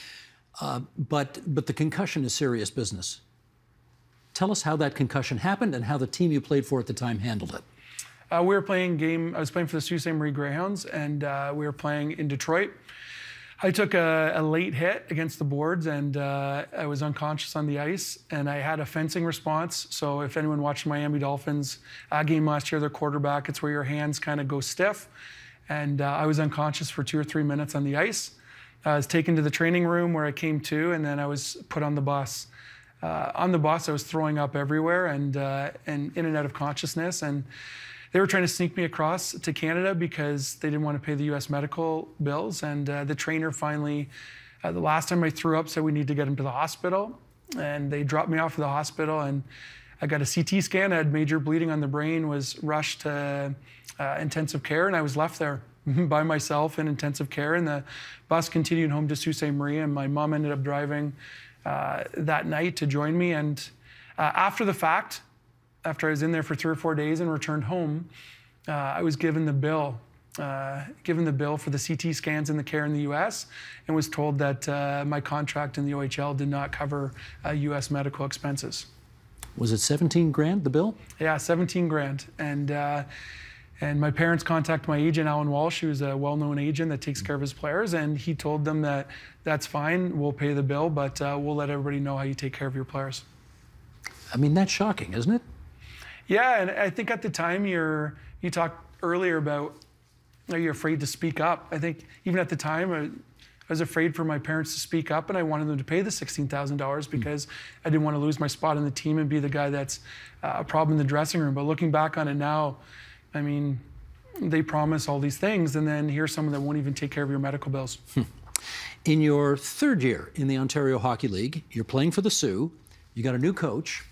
Uh, but, but the concussion is serious business. Tell us how that concussion happened and how the team you played for at the time handled it. Uh, we were playing game, I was playing for the Sault Ste. Marie Greyhounds, and uh, we were playing in Detroit. I took a, a late hit against the boards, and uh, I was unconscious on the ice, and I had a fencing response. So if anyone watched Miami Dolphins uh, game last year, their quarterback, it's where your hands kind of go stiff. And uh, I was unconscious for two or three minutes on the ice. I was taken to the training room where I came to, and then I was put on the bus. Uh, on the bus, I was throwing up everywhere and, uh, and in and out of consciousness. And they were trying to sneak me across to Canada because they didn't want to pay the U S medical bills. And uh, the trainer finally, uh, the last time I threw up, said we need to get him to the hospital. And they dropped me off at the hospital, and I got a C T scan. I had major bleeding on the brain, was rushed to uh, intensive care, and I was left there by myself in intensive care. And the bus continued home to Sault Ste. Marie, and my mom ended up driving uh, that night to join me. And uh, after the fact, after I was in there for three or four days and returned home, uh, I was given the bill, uh, given the bill for the C T scans and the care in the U S, and was told that uh, my contract in the O H L did not cover uh, U S medical expenses. Was it seventeen grand, the bill? Yeah, seventeen grand. And, uh, and my parents contacted my agent, Alan Walsh, who's a well-known agent that takes care of his players, and he told them that that's fine, we'll pay the bill, but uh, we'll let everybody know how you take care of your players. I mean, that's shocking, isn't it? Yeah, and I think at the time you're, you talked earlier about, are you afraid to speak up? I think even at the time, I, I was afraid for my parents to speak up, and I wanted them to pay the sixteen thousand dollars because I didn't want to lose my spot on the team and be the guy that's uh, a problem in the dressing room. But looking back on it now, I mean, they promise all these things, and then here's someone that won't even take care of your medical bills. Hmm. In your third year in the Ontario Hockey League, you're playing for the Sioux, you got a new coach,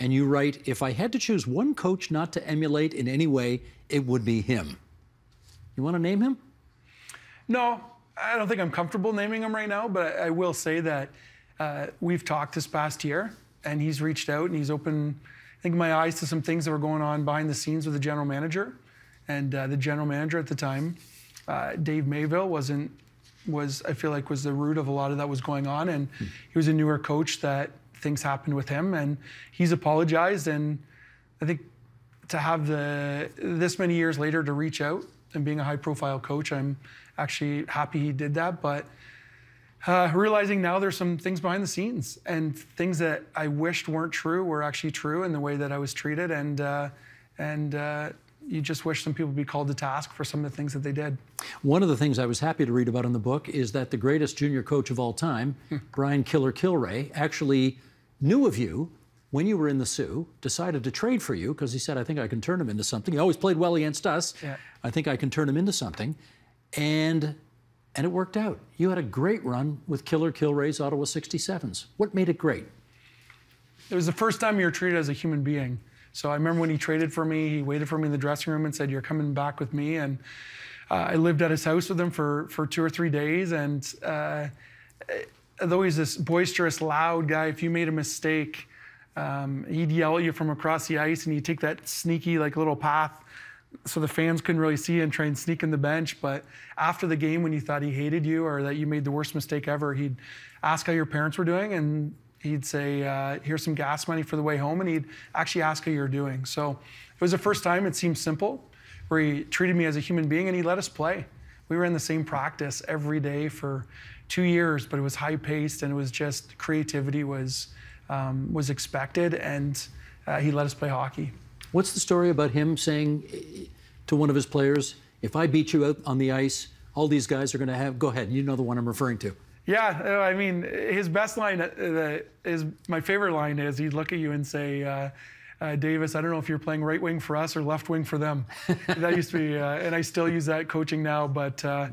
and you write, if I had to choose one coach not to emulate in any way, it would be him. You want to name him? No, I don't think I'm comfortable naming him right now, but I will say that uh, we've talked this past year, and he's reached out and he's opened, I think, my eyes to some things that were going on behind the scenes with the general manager. And uh, the general manager at the time, uh, Dave Mayville, wasn't, was, I feel like, was the root of a lot of that was going on, and hmm. he was a newer coach that things happened with him, and he's apologized. And I think to have the this many years later to reach out and being a high-profile coach, I'm actually happy he did that. But uh, realizing now there's some things behind the scenes and things that I wished weren't true were actually true in the way that I was treated, and uh, and uh, you just wish some people would be called to task for some of the things that they did. One of the things I was happy to read about in the book is that the greatest junior coach of all time, hmm. Brian Kilrea, actually knew of you when you were in the Sioux, decided to trade for you because he said, I think I can turn him into something. He always played well against us. Yeah. I think I can turn him into something. And and it worked out. You had a great run with Killer Kilrea's Ottawa sixty-sevens. What made it great? It was the first time you were treated as a human being. So I remember when he traded for me, he waited for me in the dressing room and said, you're coming back with me. And uh, I lived at his house with him for, for two or three days. And uh, it, though he's this boisterous, loud guy, if you made a mistake, um, he'd yell at you from across the ice, and he'd take that sneaky, like, little path so the fans couldn't really see and try and sneak in the bench. But after the game, when you thought he hated you or that you made the worst mistake ever, he'd ask how your parents were doing, and he'd say, uh, here's some gas money for the way home, and he'd actually ask how you're doing. So it was the first time, it seemed simple, where he treated me as a human being and he let us play. We were in the same practice every day for two years, but it was high-paced, and it was just creativity was, um, was expected, and uh, he let us play hockey. What's the story about him saying to one of his players, if I beat you out on the ice, all these guys are going to have, go ahead, you know the one I'm referring to. Yeah, I mean, his best line, uh, is my favorite line is, he'd look at you and say, uh, uh, Davis, I don't know if you're playing right wing for us or left wing for them. That used to be, uh, and I still use that coaching now, but uh,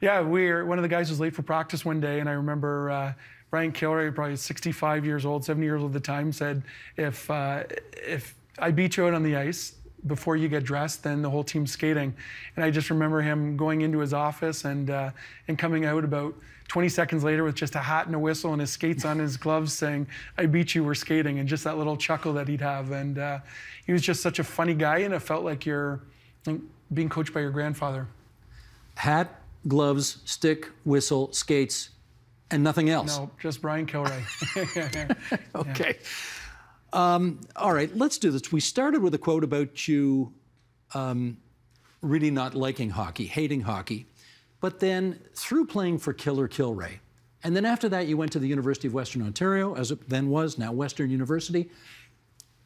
yeah, we're, one of the guys was late for practice one day, and I remember uh, Brian Kilrea, probably sixty-five years old, seventy years old at the time, said, if, uh, if I beat you out on the ice before you get dressed, then the whole team's skating. And I just remember him going into his office and uh, and coming out about twenty seconds later with just a hat and a whistle and his skates on, his gloves, saying, I beat you, we're skating, and just that little chuckle that he'd have. And uh, he was just such a funny guy, and it felt like you're being coached by your grandfather. Hat, gloves, stick, whistle, skates, and nothing else? No, just Brian Kilrea. Okay. Yeah. Um, all right, let's do this. We started with a quote about you um, really not liking hockey, hating hockey, but then through playing for Killer Kilrea, and then after that you went to the University of Western Ontario, as it then was, now Western University.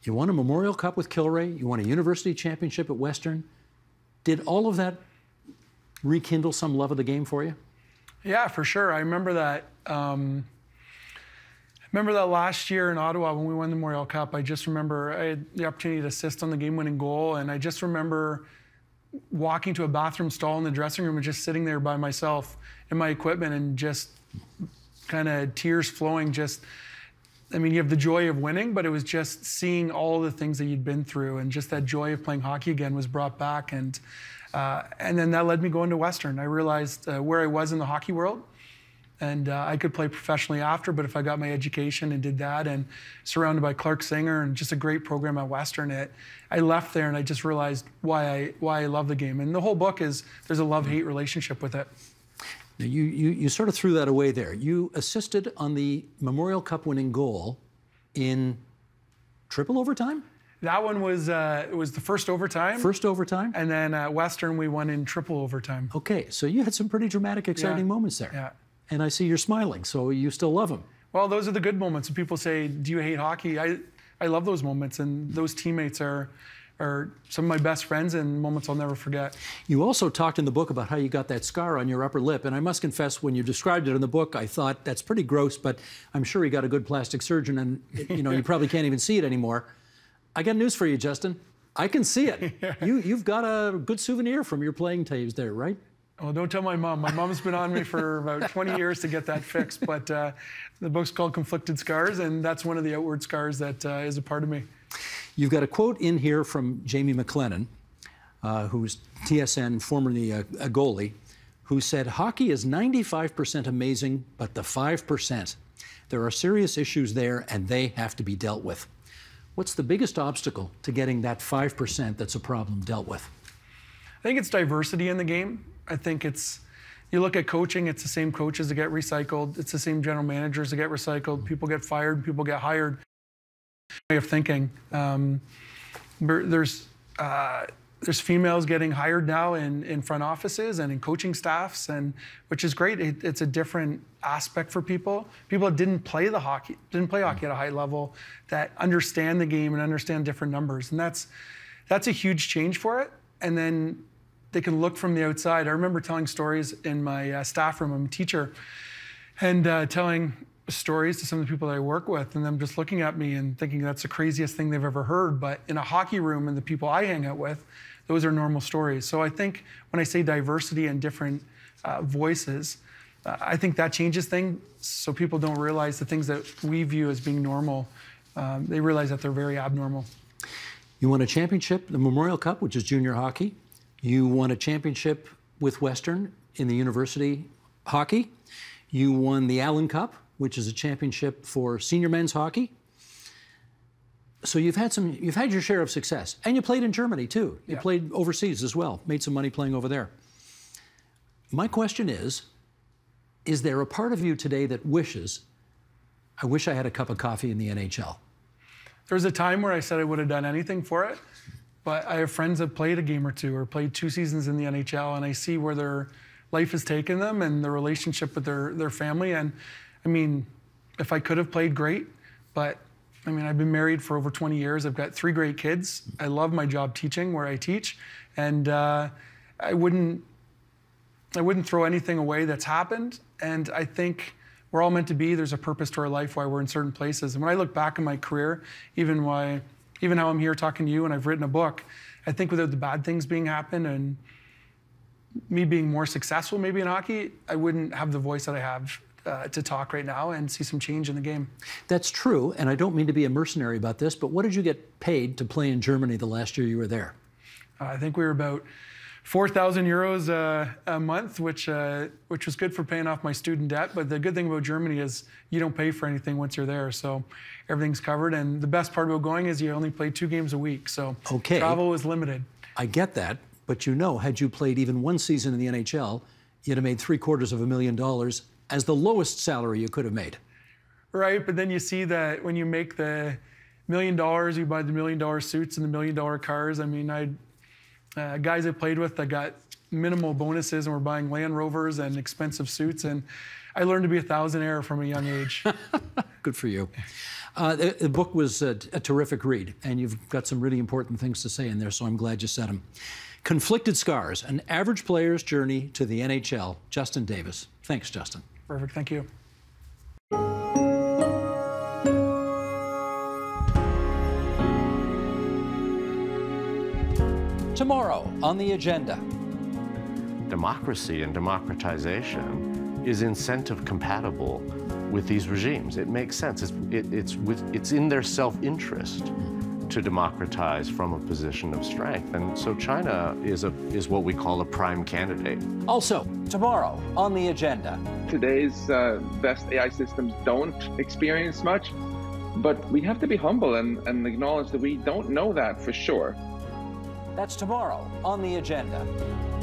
You won a Memorial Cup with Kilrea, you won a university championship at Western. Did all of that rekindle some love of the game for you? Yeah, for sure. I remember that. Um... Remember that last year in Ottawa when we won the Memorial Cup, I just remember I had the opportunity to assist on the game-winning goal, and I just remember walking to a bathroom stall in the dressing room and just sitting there by myself in my equipment and just kind of tears flowing. Just, I mean, you have the joy of winning, but it was just seeing all the things that you'd been through, and just that joy of playing hockey again was brought back. And, uh, and then that led me going to Western. I realized uh, where I was in the hockey world. And uh, I could play professionally after, but if I got my education and did that, and surrounded by Clark Singer and just a great program at Western, it, I left there and I just realized why I, why I love the game. And the whole book is, there's a love-hate relationship with it. Now you, you, you sort of threw that away there. You assisted on the Memorial Cup winning goal in triple overtime? That one was, uh, it was the first overtime. First overtime. And then at Western, we won in triple overtime. Okay, so you had some pretty dramatic, exciting yeah. moments there. Yeah. And I see you're smiling, so you still love him. Well, those are the good moments. When people say, do you hate hockey? I, I love those moments, and those teammates are, are some of my best friends, and moments I'll never forget. You also talked in the book about how you got that scar on your upper lip, and I must confess, when you described it in the book, I thought, that's pretty gross, but I'm sure he got a good plastic surgeon, and you know, you probably can't even see it anymore. I got news for you, Justin. I can see it. Yeah. You, you've got a good souvenir from your playing days there, right? Well, don't tell my mom. My mom's been on me for about twenty years to get that fixed, but uh, the book's called Conflicted Scars, and that's one of the outward scars that uh, is a part of me. You've got a quote in here from Jamie McLennan, uh, who was T S N, formerly a, a goalie, who said, hockey is ninety-five percent amazing, but the five percent. There are serious issues there, and they have to be dealt with. What's the biggest obstacle to getting that five percent that's a problem dealt with? I think it's diversity in the game. I think it's, you look at coaching, it's the same coaches that get recycled, it's the same general managers that get recycled, people get fired, people get hired. Way of thinking. Um, there's, uh, there's females getting hired now in, in front offices and in coaching staffs, and which is great. It, it's a different aspect for people. People that didn't play the hockey, didn't play hockey at a high level, that understand the game and understand different numbers. And that's, that's a huge change for it. And then they can look from the outside. I remember telling stories in my uh, staff room. I'm a teacher, and uh, telling stories to some of the people that I work with, and them just looking at me and thinking that's the craziest thing they've ever heard. But in a hockey room and the people I hang out with, those are normal stories. So I think when I say diversity and different uh, voices, uh, I think that changes things, so people don't realize the things that we view as being normal. Um, they realize that they're very abnormal. You won a championship, the Memorial Cup, which is junior hockey. You won a championship with Western in the university hockey. You won the Allen Cup, which is a championship for senior men's hockey. So you've had some, you've had your share of success, and you played in Germany too. You yeah. played overseas as well, made some money playing over there. My question is, is there a part of you today that wishes I wish I had a cup of coffee in the N H L. There was a time where I said I would have done anything for it, but I have friends that played a game or two or played two seasons in the N H L, and I see where their life has taken them and their relationship with their, their family. And I mean, if I could have played, great, but I mean, I've been married for over twenty years. I've got three great kids. I love my job teaching where I teach, and uh, I wouldn't, I wouldn't throw anything away that's happened. And I think we're all meant to be. There's a purpose to our life, why we're in certain places. And when I look back in my career, even why, even how I'm here talking to you, and I've written a book, I think without the bad things being happened and me being more successful maybe in hockey, I wouldn't have the voice that I have Uh, to talk right now and see some change in the game. That's true, and I don't mean to be a mercenary about this, but what did you get paid to play in Germany the last year you were there? Uh, I think we were about four thousand euros uh, a month, which uh, which was good for paying off my student debt. But the good thing about Germany is you don't pay for anything once you're there, so everything's covered. And the best part about going is you only play two games a week, so okay, travel was limited. I get that, but you know, had you played even one season in the N H L, you'd have made three quarters of a million dollars as the lowest salary you could have made. Right, but then you see that when you make the million dollars, you buy the million dollar suits and the million dollar cars. I mean, I uh, guys I played with that got minimal bonuses and were buying Land Rovers and expensive suits, and I learned to be a thousandaire from a young age. Good for you. Uh, the, the book was a, a terrific read, and you've got some really important things to say in there, so I'm glad you said them. Conflicted Scars, An Average Player's Journey to the N H L, Justin Davis. Thanks, Justin. Perfect, thank you. Tomorrow on the agenda. Democracy and democratization is incentive compatible with these regimes. It makes sense. It's, it, it's, with, it's in their self-interest to democratize from a position of strength. And so China is, a, is what we call a prime candidate. Also, tomorrow on the agenda. Today's uh, best A I systems don't experience much, but we have to be humble and, and acknowledge that we don't know that for sure. That's tomorrow on the agenda.